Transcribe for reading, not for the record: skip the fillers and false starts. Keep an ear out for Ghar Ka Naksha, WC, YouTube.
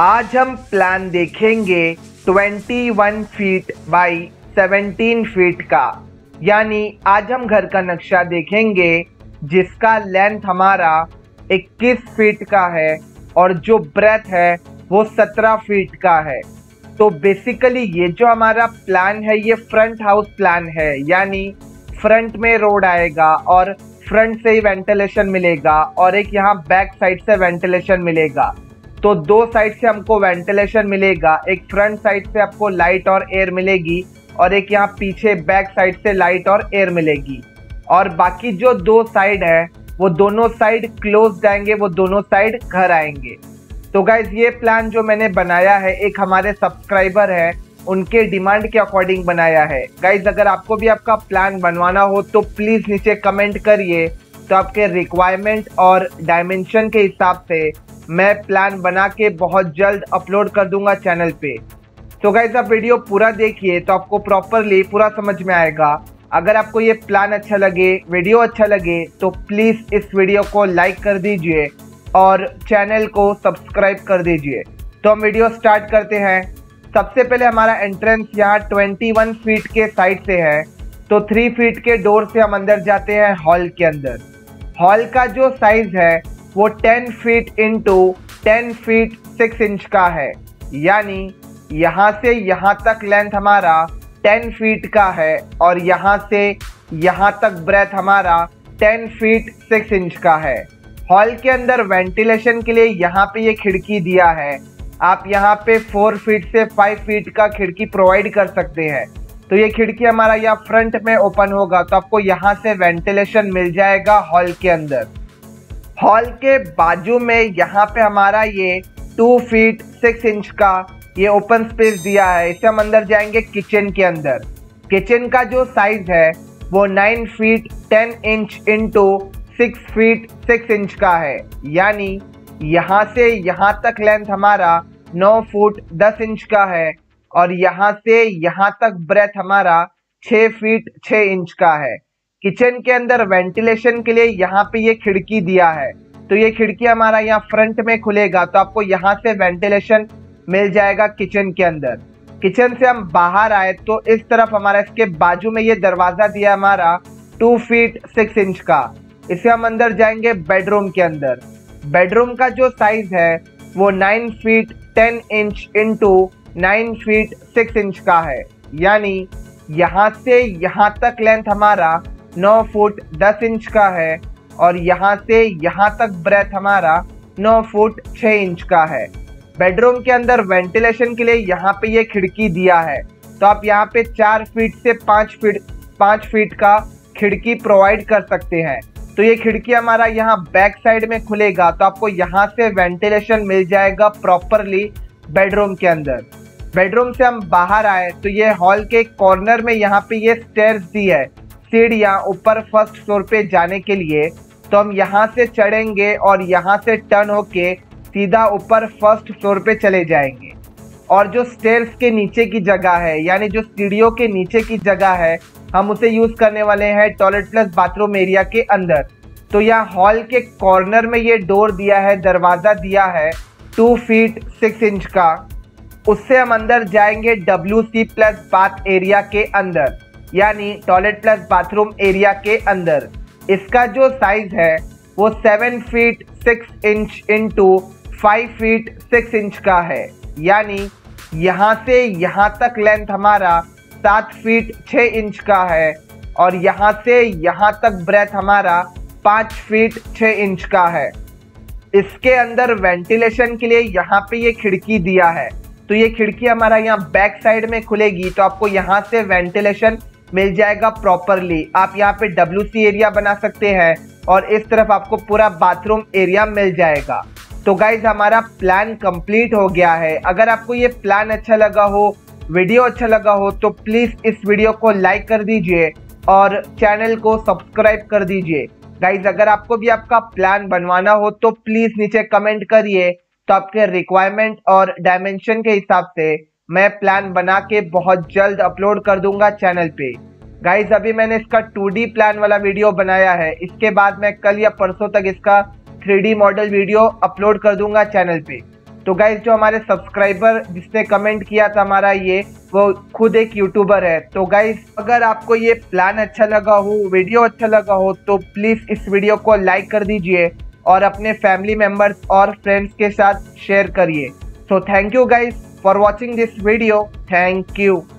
आज हम प्लान देखेंगे 21 फीट बाई 17 फीट का, यानी आज हम घर का नक्शा देखेंगे जिसका लेंथ हमारा 21 फीट का है और जो ब्रेथ है वो 17 फीट का है। तो बेसिकली ये जो हमारा प्लान है ये फ्रंट हाउस प्लान है, यानी फ्रंट में रोड आएगा और फ्रंट से ही वेंटिलेशन मिलेगा और एक यहाँ बैक साइड से वेंटिलेशन मिलेगा। तो दो साइड से हमको वेंटिलेशन मिलेगा, एक फ्रंट साइड से आपको लाइट और एयर मिलेगी और एक यहाँ पीछे बैक साइड से लाइट और एयर मिलेगी। और बाकी जो दो साइड है वो दोनों साइड क्लोज्ड आएंगे, वो दोनों साइड घर आएंगे। तो गाइज ये प्लान जो मैंने बनाया है एक हमारे सब्सक्राइबर है उनके डिमांड के अकॉर्डिंग बनाया है। गाइज अगर आपको भी आपका प्लान बनवाना हो तो प्लीज़ नीचे कमेंट करिए, तो आपके रिक्वायरमेंट और डायमेंशन के हिसाब से मैं प्लान बना के बहुत जल्द अपलोड कर दूंगा चैनल पे। तो गाइज आप वीडियो पूरा देखिए तो आपको प्रॉपरली पूरा समझ में आएगा। अगर आपको ये प्लान अच्छा लगे, वीडियो अच्छा लगे तो प्लीज़ इस वीडियो को लाइक कर दीजिए और चैनल को सब्सक्राइब कर दीजिए। तो हम वीडियो स्टार्ट करते हैं। सबसे पहले हमारा एंट्रेंस यहाँ 21 फीट के साइड से है, तो 3 फीट के डोर से हम अंदर जाते हैं हॉल के अंदर। हॉल का जो साइज़ है वो 10 फीट इंटू 10 फीट 6 इंच का है, यानी यहाँ से यहाँ तक लेंथ हमारा 10 फीट का है और यहाँ से यहाँ तक ब्रेथ हमारा 10 फीट 6 इंच का है। हॉल के अंदर वेंटिलेशन के लिए यहाँ पे ये खिड़की दिया है, आप यहाँ पे 4 फीट से 5 फीट का खिड़की प्रोवाइड कर सकते हैं। तो ये खिड़की हमारा यहाँ फ्रंट में ओपन होगा तो आपको यहाँ से वेंटिलेशन मिल जाएगा हॉल के अंदर। हॉल के बाजू में यहाँ पे हमारा ये 2 फीट 6 इंच का ये ओपन स्पेस दिया है, इससे हम अंदर जाएंगे किचन के अंदर। किचन का जो साइज़ है वो 9 feet 10 inch into 6 feet 6 inch का है, यानी यहाँ से यहाँ तक लेंथ हमारा 9 फुट 10 इंच का है और यहाँ से यहाँ तक ब्रेथ हमारा 6 फीट 6 इंच का है। किचन के अंदर वेंटिलेशन के लिए यहाँ पे ये खिड़की दिया है, तो ये खिड़की हमारा यहाँ फ्रंट में खुलेगा तो आपको यहाँ से वेंटिलेशन मिल जाएगा किचन के अंदर। किचन से हम बाहर आए तो इस तरफ हमारा इसके बाजू में ये दरवाज़ा दिया हमारा 2 फीट 6 इंच का, इससे हम अंदर जाएंगे बेडरूम के अंदर। बेडरूम का जो साइज़ है वो 9 feet 10 inch into 9 feet 6 inch का है, यानी यहाँ से यहाँ तक लेंथ हमारा 9 फुट 10 इंच का है और यहाँ से यहाँ तक ब्रेथ हमारा 9 फुट 6 इंच का है। बेडरूम के अंदर वेंटिलेशन के लिए यहाँ पे ये खिड़की दिया है, तो आप यहाँ पे 4 फीट से 5 फीट का खिड़की प्रोवाइड कर सकते हैं। तो ये खिड़की हमारा यहाँ बैक साइड में खुलेगा तो आपको यहाँ से वेंटिलेशन मिल जाएगा प्रॉपरली बेडरूम के अंदर। बेडरूम से हम बाहर आए तो ये हॉल के कॉर्नर में यहाँ पे ये स्टेयर्स दी है, सीढ़ियाँ ऊपर फर्स्ट फ्लोर पे जाने के लिए। तो हम यहाँ से चढ़ेंगे और यहाँ से टर्न होके सीधा ऊपर फर्स्ट फ्लोर पे चले जाएंगे। और जो स्टेयर्स के नीचे की जगह है, यानी जो सीढ़ियों के नीचे की जगह है, हम उसे यूज़ करने वाले हैं टॉयलेट प्लस बाथरूम एरिया के अंदर। तो यहाँ हॉल के कॉर्नर में ये डोर दिया है, दरवाज़ा दिया है 2 फीट 6 इंच का, उससे हम अंदर जाएंगे WC प्लस बाथ एरिया के अंदर, यानी टॉयलेट प्लस बाथरूम एरिया के अंदर। इसका जो साइज़ है वो 7 feet 6 inch into 5 feet 6 inch का है, यानी यहाँ से यहाँ तक लेंथ हमारा 7 फीट 6 इंच का है और यहाँ से यहाँ तक ब्रेथ हमारा 5 फीट 6 इंच का है। इसके अंदर वेंटिलेशन के लिए यहाँ पे ये खिड़की दिया है, तो ये खिड़की हमारा यहाँ बैक साइड में खुलेगी तो आपको यहाँ से वेंटिलेशन मिल जाएगा प्रॉपरली। आप यहाँ पे WC एरिया बना सकते हैं और इस तरफ आपको पूरा बाथरूम एरिया मिल जाएगा। तो गाइज हमारा प्लान कंप्लीट हो गया है। अगर आपको ये प्लान अच्छा लगा हो, वीडियो अच्छा लगा हो तो प्लीज़ इस वीडियो को लाइक कर दीजिए और चैनल को सब्सक्राइब कर दीजिए। गाइज अगर आपको भी आपका प्लान बनवाना हो तो प्लीज़ नीचे कमेंट करिए, तो आपके रिक्वायरमेंट और डायमेंशन के हिसाब से मैं प्लान बना के बहुत जल्द अपलोड कर दूंगा चैनल पे। गाइज अभी मैंने इसका 2D प्लान वाला वीडियो बनाया है, इसके बाद मैं कल या परसों तक इसका 3D मॉडल वीडियो अपलोड कर दूंगा चैनल पे। तो गाइज जो हमारे सब्सक्राइबर जिसने कमेंट किया था हमारा ये, वो खुद एक यूट्यूबर है। तो गाइज अगर आपको ये प्लान अच्छा लगा हो, वीडियो अच्छा लगा हो, तो प्लीज़ इस वीडियो को लाइक कर दीजिए और अपने फैमिली मेम्बर्स और फ्रेंड्स के साथ शेयर करिए। So thank you guys for watching this video. Thank you.